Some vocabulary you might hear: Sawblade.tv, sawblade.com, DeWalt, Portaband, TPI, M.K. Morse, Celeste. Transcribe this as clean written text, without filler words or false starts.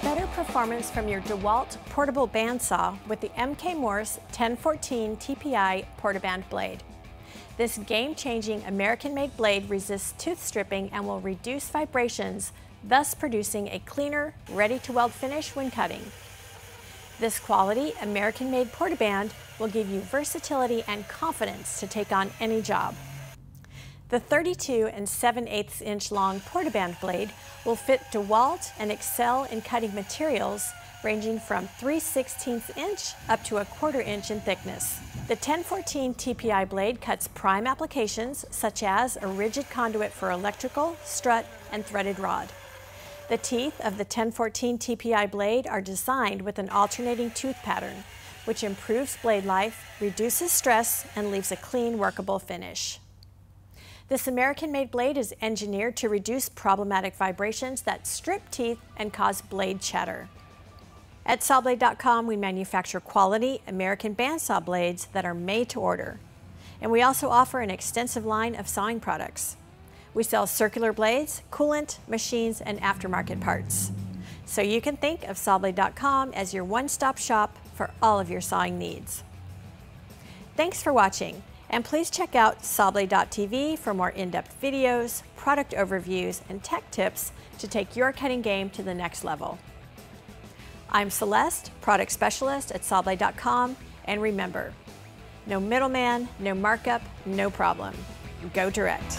Get better performance from your DeWalt portable bandsaw with the M.K. Morse 1014 TPI Portaband blade. This game-changing American-made blade resists tooth stripping and will reduce vibrations, thus producing a cleaner, ready-to-weld finish when cutting. This quality American-made Portaband will give you versatility and confidence to take on any job. The 32 7/8-inch long Portaband blade will fit DeWalt and excel in cutting materials ranging from 3/16 inch up to a 1/4 inch in thickness. The 1014 TPI blade cuts prime applications such as a rigid conduit for electrical, strut, and threaded rod. The teeth of the 1014 TPI blade are designed with an alternating tooth pattern, which improves blade life, reduces stress, and leaves a clean, workable finish. This American-made blade is engineered to reduce problematic vibrations that strip teeth and cause blade chatter. At sawblade.com, we manufacture quality American bandsaw blades that are made to order. And we also offer an extensive line of sawing products. We sell circular blades, coolant, machines, and aftermarket parts. So you can think of sawblade.com as your one-stop shop for all of your sawing needs. Thanks for watching. And please check out sawblade.tv for more in-depth videos, product overviews, and tech tips to take your cutting game to the next level. I'm Celeste, product specialist at sawblade.com, and remember, no middleman, no markup, no problem. Go direct.